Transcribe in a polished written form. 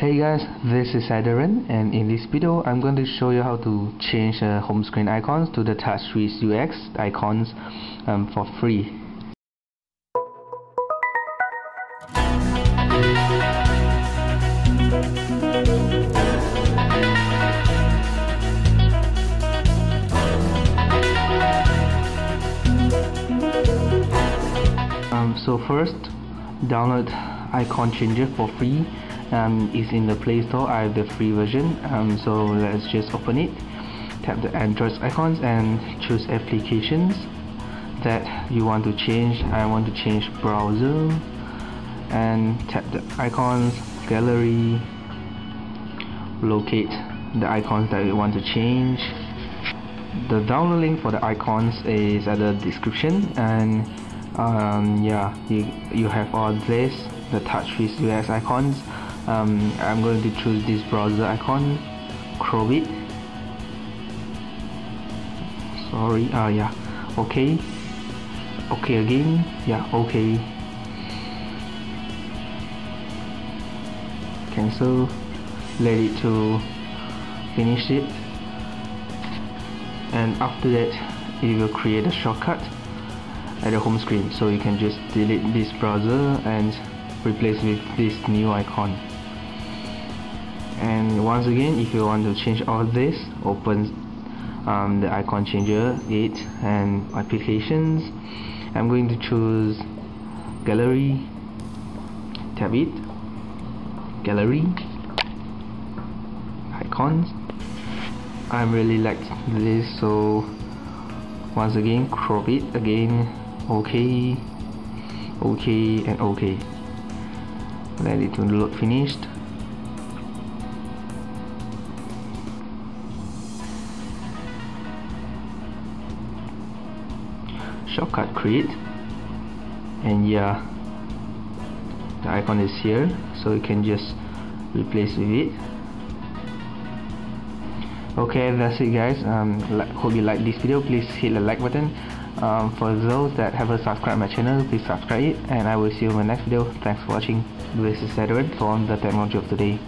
Hey guys, this is Aderen, and in this video I'm going to show you how to change home screen icons to the TouchWiz UX icons for free. So first, download icon changer for free. It's in the Play Store. I have the free version, so let's just open it. Tap the Android icons and choose applications that you want to change. I want to change browser, and tap the icons, gallery, locate the icons that you want to change. The download link for the icons is at the description, and yeah, you have all this, the TouchWiz UX icons. I'm going to choose this browser icon, crop it. Okay, cancel, let it to finish it, and after that it will create a shortcut at the home screen, so you can just delete this browser and replace with this new icon. And once again, if you want to change all this, open the icon changer, it, and applications. I'm going to choose gallery, tap it, gallery, icons. I really like this, so once again, crop it again, okay, okay, and okay. Let it to load finished. Shortcut create, and yeah, the icon is here, so you can just replace with it. Okay, that's it guys. Hope you like this video. Please hit the like button. For those that haven't subscribed my channel, please subscribe it, and I will see you in my next video. Thanks for watching. This is Edward from the Technology of Today.